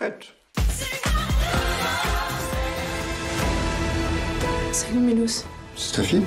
fête. Salut Mélos. C'est ta fille ?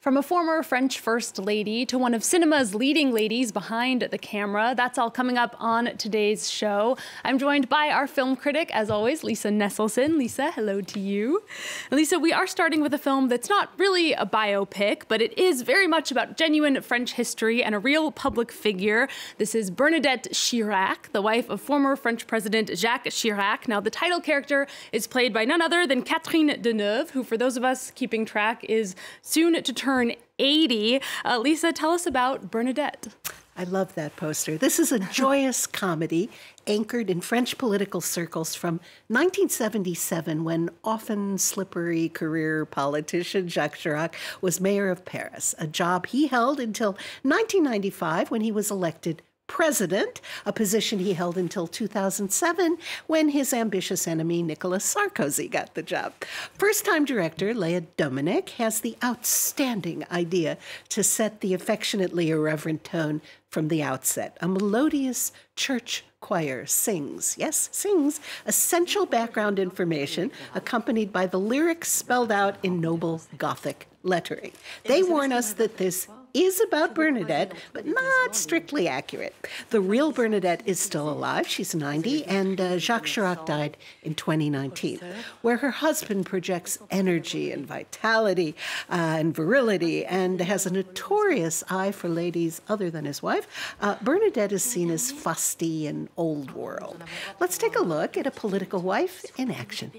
From a former French First Lady to one of cinema's leading ladies behind the camera, that's all coming up on today's show. I'm joined by our film critic, as always, Lisa Nesselson. Lisa, hello to you. And Lisa, we are starting with a film that's not really a biopic, but it is very much about genuine French history and a real public figure. This is Bernadette Chirac, the wife of former French President Jacques Chirac. Now, the title character is played by none other than Catherine Deneuve, who, for those of us keeping track, is soon to turn 80. Lisa, tell us about Bernadette. I love that poster. This is a joyous comedy anchored in French political circles from 1977, when often slippery career politician Jacques Chirac was mayor of Paris, a job he held until 1995 when he was elected president, a position he held until 2007 when his ambitious enemy Nicolas Sarkozy got the job. First-time director Léa Dominic has the outstanding idea to set the affectionately irreverent tone from the outset. A melodious church choir sings, yes, sings, essential background information accompanied by the lyrics spelled out in noble Gothic lettering. They warn us that this is about Bernadette, but not strictly accurate. The real Bernadette is still alive. She's 90, and Jacques Chirac died in 2019, where her husband projects energy and vitality and virility and has a notorious eye for ladies other than his wife. Bernadette is seen as fusty and old world. Let's take a look at a political wife in action.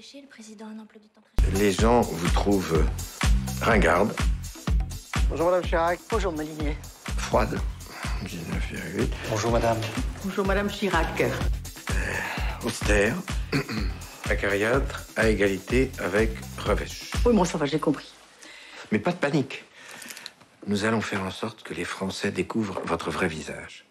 Les gens vous trouvent ringarde. Bonjour Madame Chirac. Bonjour Maligné. Froide. 19,8. Bonjour Madame. Bonjour Madame Chirac. Austère. Acariâtre à égalité avec Revêche. Oui, bon, ça va, j'ai compris. Mais pas de panique. Nous allons faire en sorte que les Français découvrent votre vrai visage.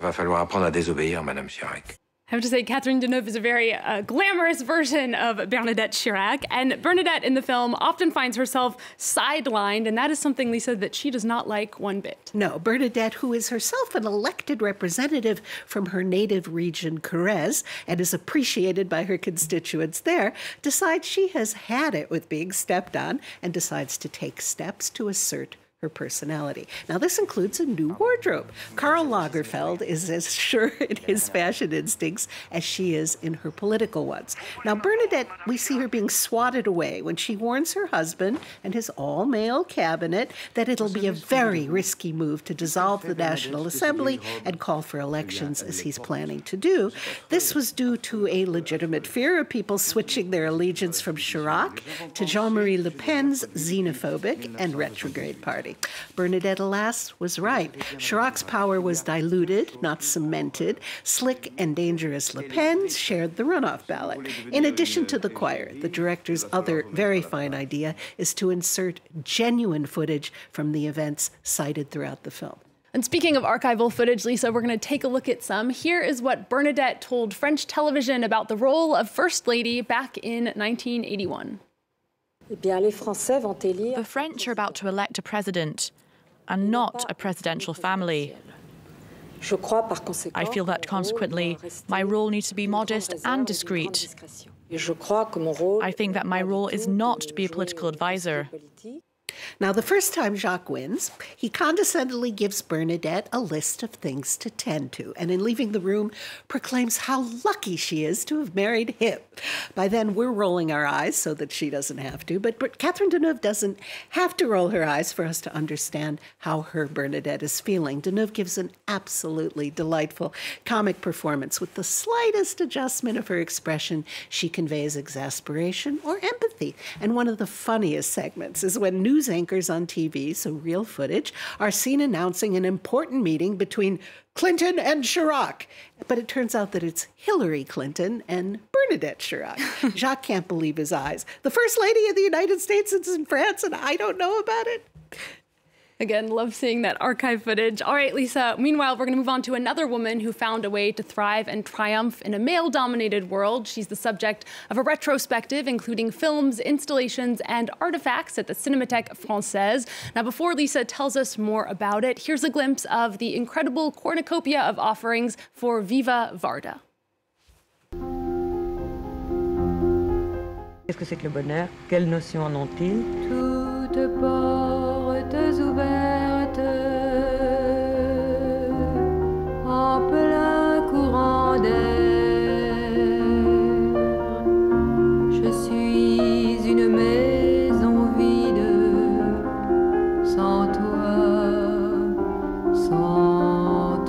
Va falloir apprendre à désobéir, Madame Chirac. I have to say, Catherine Deneuve is a very glamorous version of Bernadette Chirac, and Bernadette in the film often finds herself sidelined, and that is something, Lisa, that she does not like one bit. No, Bernadette, who is herself an elected representative from her native region, Corrèze, and is appreciated by her constituents there, decides she has had it with being stepped on and decides to take steps to assert her personality. Now, this includes a new wardrobe. Karl Lagerfeld is as sure in his fashion instincts as she is in her political ones. Now, Bernadette, we see her being swatted away when she warns her husband and his all-male cabinet that it'll be a very risky move to dissolve the National Assembly and call for elections, as he's planning to do. This was due to a legitimate fear of people switching their allegiance from Chirac to Jean-Marie Le Pen's xenophobic and retrograde party. Bernadette, alas, was right. Chirac's power was diluted, not cemented. Slick and dangerous Le Pen shared the runoff ballot. In addition to the choir, the director's other very fine idea is to insert genuine footage from the events cited throughout the film. And speaking of archival footage, Lisa, we're going to take a look at some. Here is what Bernadette told French television about the role of First Lady back in 1981. The French are about to elect a president, and not a presidential family. I feel that, consequently, my role needs to be modest and discreet. I think that my role is not to be a political advisor. Now, the first time Jacques wins, he condescendingly gives Bernadette a list of things to tend to, and in leaving the room, proclaims how lucky she is to have married him. By then, we're rolling our eyes so that she doesn't have to, but Catherine Deneuve doesn't have to roll her eyes for us to understand how her Bernadette is feeling. Deneuve gives an absolutely delightful comic performance. With the slightest adjustment of her expression, she conveys exasperation or empathy. And one of the funniest segments is when news anchors on TV, so real footage, are seen announcing an important meeting between Clinton and Chirac. But it turns out that it's Hillary Clinton and Bernadette Chirac. Jacques can't believe his eyes. The First Lady of the United States is in France, and I don't know about it. Again, love seeing that archive footage. All right, Lisa, meanwhile, we're going to move on to another woman who found a way to thrive and triumph in a male-dominated world. She's the subject of a retrospective, including films, installations, and artifacts at the Cinémathèque Française. Now, before Lisa tells us more about it, here's a glimpse of the incredible cornucopia of offerings for Viva Varda. Qu'est-ce que c'est que le bonheur? Quelle notion en ont-ils? Toutes portes ouvertes en plein courant d'air. Je suis une maison vide sans toi, sans toi.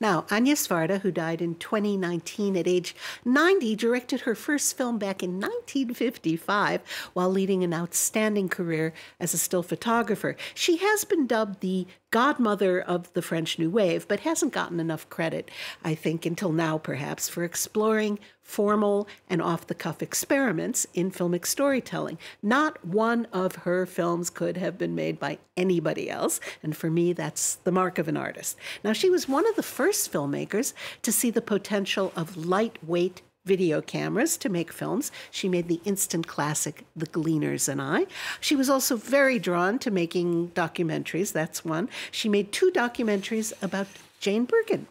Now, Agnès Varda, who died in 2019 at age 90, directed her first film back in 1955 while leading an outstanding career as a still photographer. She has been dubbed the godmother of the French New Wave, but hasn't gotten enough credit, I think, until now, perhaps, for exploring formal and off-the-cuff experiments in filmic storytelling. Not one of her films could have been made by anybody else, and for me, that's the mark of an artist. Now, she was one of the first filmmakers to see the potential of lightweight video cameras to make films. She made the instant classic, The Gleaners and I. She was also very drawn to making documentaries, that's one. She made two documentaries about Jane Birkin.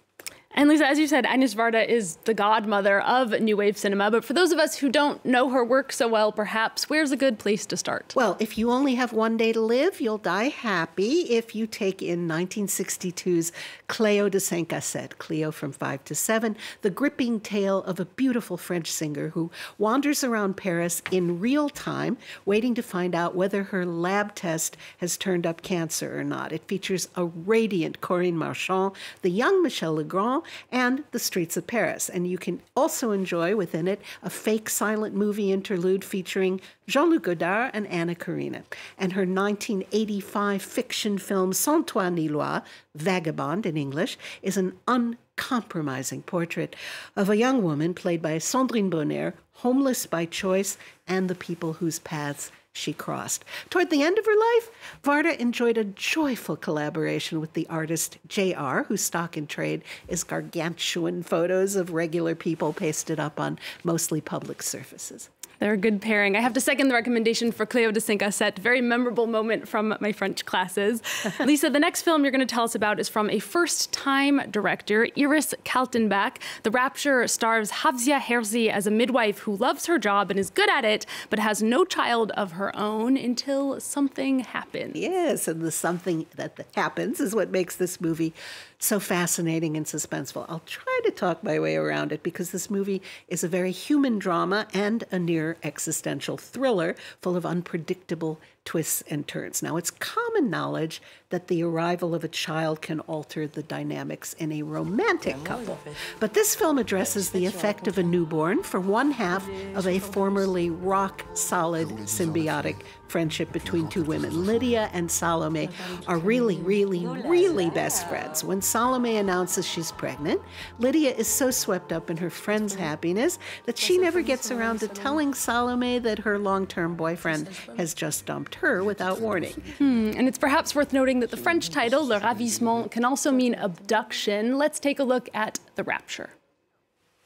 And Lisa, as you said, Agnès Varda is the godmother of New Wave cinema. But for those of us who don't know her work so well, perhaps, where's a good place to start? Well, if you only have one day to live, you'll die happy if you take in 1962's Cléo de Saint-Cassette, Cléo from 5 to 7, the gripping tale of a beautiful French singer who wanders around Paris in real time, waiting to find out whether her lab test has turned up cancer or not. It features a radiant Corinne Marchand, the young Michel Legrand, and the streets of Paris. And you can also enjoy within it a fake silent movie interlude featuring Jean-Luc Godard and Anna Karina. And her 1985 fiction film, Sans Toi ni Loi, Vagabond in English, is an uncompromising portrait of a young woman played by Sandrine Bonaire, homeless by choice, and the people whose paths she crossed. Toward the end of her life, Varda enjoyed a joyful collaboration with the artist J.R., whose stock in trade is gargantuan photos of regular people pasted up on mostly public surfaces. They're a good pairing. I have to second the recommendation for Cléo de Saint-Cassette, very memorable moment from my French classes. Lisa, the next film you're going to tell us about is from a first-time director, Iris Kaltenbach. The Rapture stars Havzia Herzi as a midwife who loves her job and is good at it, but has no child of her own until something happens. Yes, and the something that happens is what makes this movie so fascinating and suspenseful. I'll try to talk my way around it because this movie is a very human drama and a near existential thriller full of unpredictable twists and turns. Now, it's common knowledge that the arrival of a child can alter the dynamics in a romantic couple. But this film addresses the effect of a newborn for one half of a formerly rock-solid symbiotic friendship between two women. Lydia and Salome are really, really, really best friends. When Salome announces she's pregnant, Lydia is so swept up in her friend's happiness that she never gets around to telling Salome that her long-term boyfriend has just dumped her without warning. And it's perhaps worth noting that the French title, Le Ravissement, can also mean abduction. Let's take a look at The Rapture.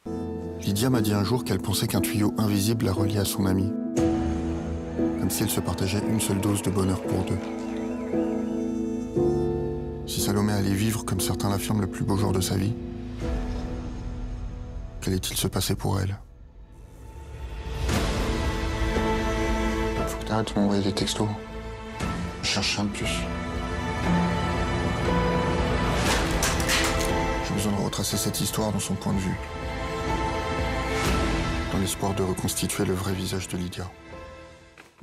Lydia m'a dit un jour qu'elle pensait qu'un tuyau invisible la reliait à son ami, comme si elle se partageait une seule dose de bonheur pour deux. Si Salomé allait vivre, comme certains l'affirment, le plus beau jour de sa vie, qu'allait-il se passer pour elle? Faut que t'arrêtes de m'envoyer des textos. Je cherche un de plus. J'ai besoin de retracer cette histoire dans son point de vue, dans l'espoir de reconstituer le vrai visage de Lydia.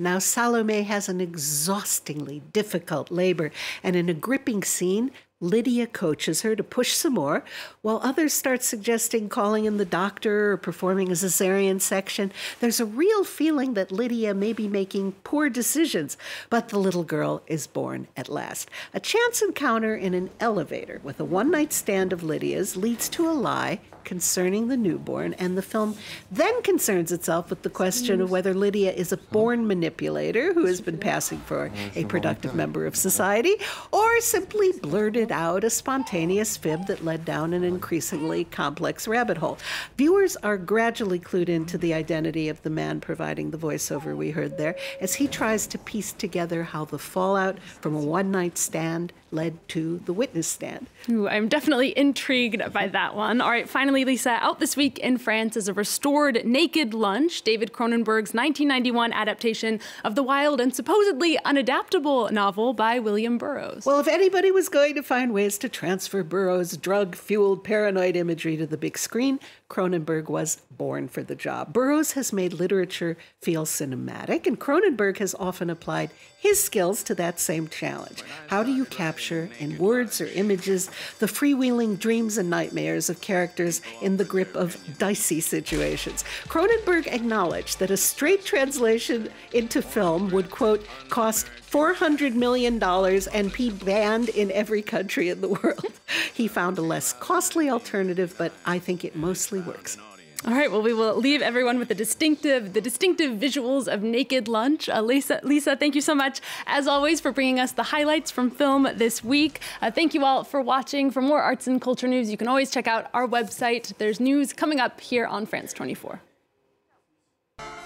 Now, Salome has an exhaustingly difficult labor, and in a gripping scene, Lydia coaches her to push some more, while others start suggesting calling in the doctor or performing a cesarean section. There's a real feeling that Lydia may be making poor decisions, but the little girl is born at last. A chance encounter in an elevator with a one-night stand of Lydia's leads to a lie concerning the newborn, and the film then concerns itself with the question of whether Lydia is a born manipulator who has been passing for a productive member of society, or simply blurted out a spontaneous fib that led down an increasingly complex rabbit hole. Viewers are gradually clued into the identity of the man providing the voiceover we heard there, as he tries to piece together how the fallout from a one-night stand led to the witness stand. Ooh, I'm definitely intrigued by that one. All right, finally, Lisa, out this week in France is a restored Naked Lunch, David Cronenberg's 1991 adaptation of the wild and supposedly unadaptable novel by William Burroughs. Well, if anybody was going to find ways to transfer Burroughs' drug-fueled paranoid imagery to the big screen, Cronenberg was born for the job. Burroughs has made literature feel cinematic, and Cronenberg has often applied his skills to that same challenge. How do you capture in words or images the freewheeling dreams and nightmares of characters in the grip of dicey situations? Cronenberg acknowledged that a straight translation into film would, quote, cost $400 million and be banned in every country in the world. He found a less costly alternative, but I think it mostly works. All right, well, we will leave everyone with the distinctive visuals of Naked Lunch. Lisa, thank you so much, as always, for bringing us the highlights from film this week. Thank you all for watching. For more arts and culture news, you can always check out our website. There's news coming up here on France 24.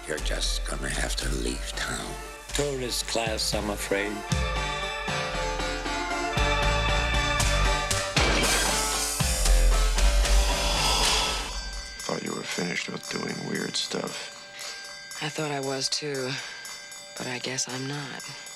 You're just gonna have to leave town. Tourist class, I'm afraid. You were finished with doing weird stuff. I thought I was too, but I guess I'm not.